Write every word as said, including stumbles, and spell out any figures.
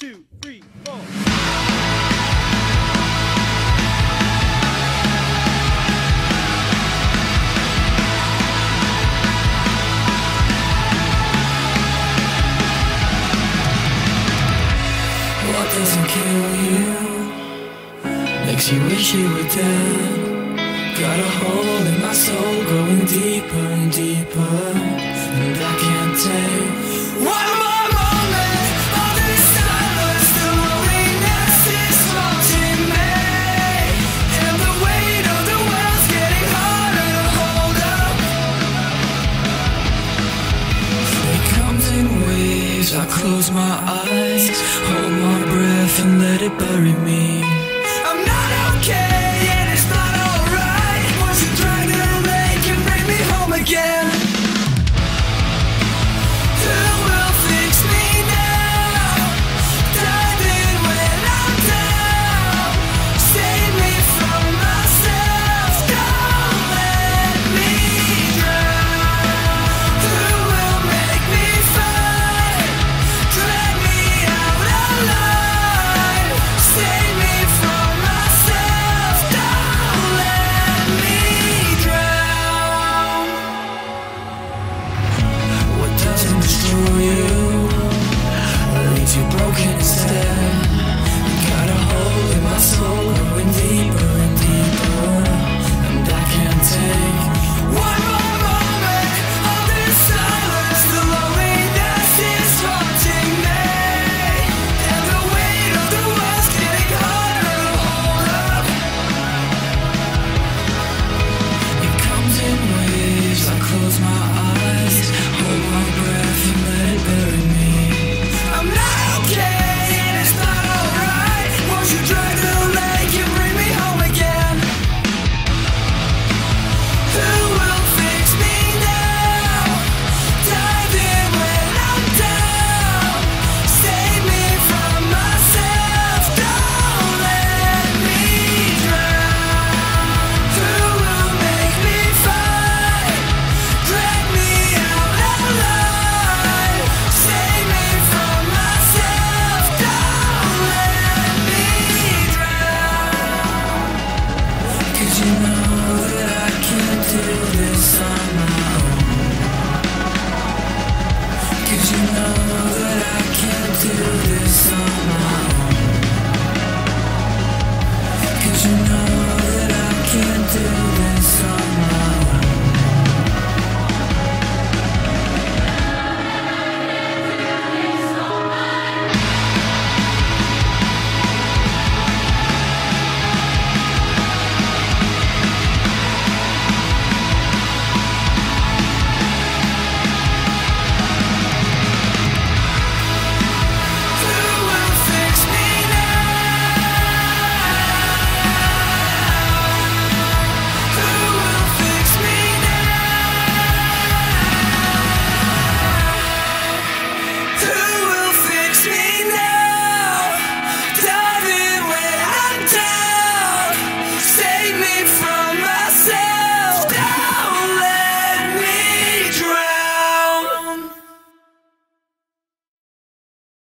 two, three, four. Doesn't kill you, makes you wish you were dead. Got a hole in my soul growing deeper and deeper, and I can't take one more moment of this silence. The loneliness is haunting me, and the weight of the world's getting harder to hold up. It comes in waves, I close my eyes, hold my and let it bury me. I'm not okay, and it's not alright. Once you drag that away, can bring me home again.